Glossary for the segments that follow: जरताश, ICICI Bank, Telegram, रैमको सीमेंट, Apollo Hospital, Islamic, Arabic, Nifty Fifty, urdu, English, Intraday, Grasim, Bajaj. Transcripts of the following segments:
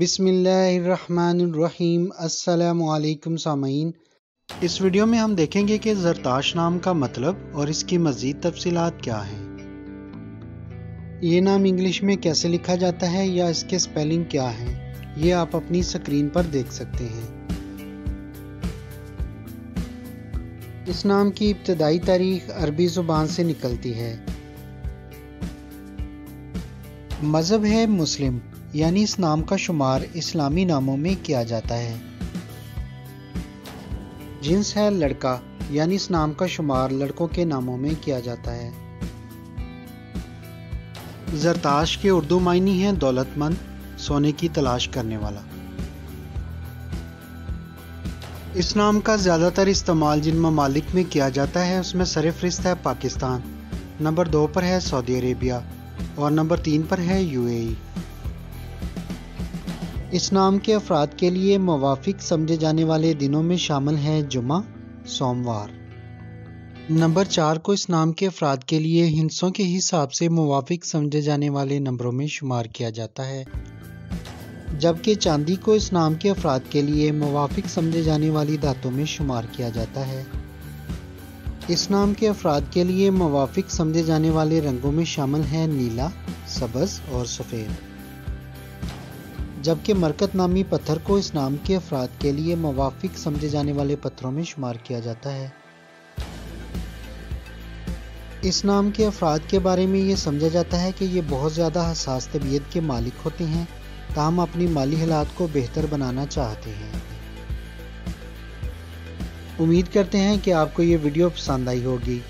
बिस्मिल्लाहिर्रहमानिर्रहीम अस्सलामुअलैकुम सामीन। इस वीडियो में हम देखेंगे कि जरताश नाम का मतलब और इसकी मज़ीद तफसीलात क्या हैं। ये नाम इंग्लिश में कैसे लिखा जाता है या इसके स्पेलिंग क्या है, ये आप अपनी स्क्रीन पर देख सकते हैं। इस नाम की इब्तदाई तारीख अरबी ज़ुबान से निकलती है। मज़हब है मुस्लिम, यानी इस नाम का शुमार इस्लामी नामों में किया जाता है। जिंस है लड़का, यानी इस नाम का शुमार लड़कों के नामों में किया जाता है। जरताश के उर्दू मायने हैं दौलतमंद, सोने की तलाश करने वाला। इस नाम का ज़्यादातर इस्तेमाल जिन ममालिक में किया जाता है उसमें सरफहरिस्त है पाकिस्तान, नंबर 2 पर है सऊदी अरेबिया और नंबर 3 पर है यूएई। इस नाम के अफराद के लिए मुवाफिक समझे जाने वाले दिनों में शामिल हैं जुमा, सोमवार। नंबर 4 को इस नाम के अफराद के लिए हिंसों के हिसाब से मुवाफिक समझे जाने वाले नंबरों में शुमार किया जाता है, जबकि चांदी को इस नाम के अफराद के लिए मुवाफिक समझे जाने वाली धातों में शुमार किया जाता है। इस नाम के अफराद के लिए मुवाफिक समझे जाने वाले रंगों में शामिल हैं नीला, सब्ज़ और सफ़ेद, जबकि मरकत नामी पत्थर को इस नाम के अफराद के लिए मुवाफिक समझे जाने वाले पत्थरों में शुमार किया जाता है। इस नाम के अफराद के बारे में ये समझा जाता है कि ये बहुत ज़्यादा हसास तबीयत के मालिक होते हैं, ताहम अपनी माली हालात को बेहतर बनाना चाहते हैं। उम्मीद करते हैं कि आपको ये वीडियो पसंद आई होगी।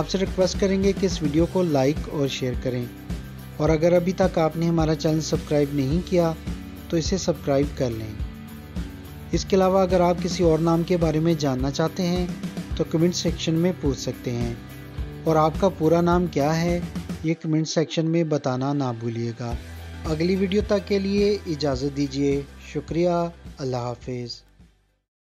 आपसे रिक्वेस्ट करेंगे कि इस वीडियो को लाइक और शेयर करें, और अगर अभी तक आपने हमारा चैनल सब्सक्राइब नहीं किया तो इसे सब्सक्राइब कर लें। इसके अलावा अगर आप किसी और नाम के बारे में जानना चाहते हैं तो कमेंट सेक्शन में पूछ सकते हैं, और आपका पूरा नाम क्या है ये कमेंट सेक्शन में बताना ना भूलिएगा। अगली वीडियो तक के लिए इजाज़त दीजिए। शुक्रिया। अल्लाह हाफिज़।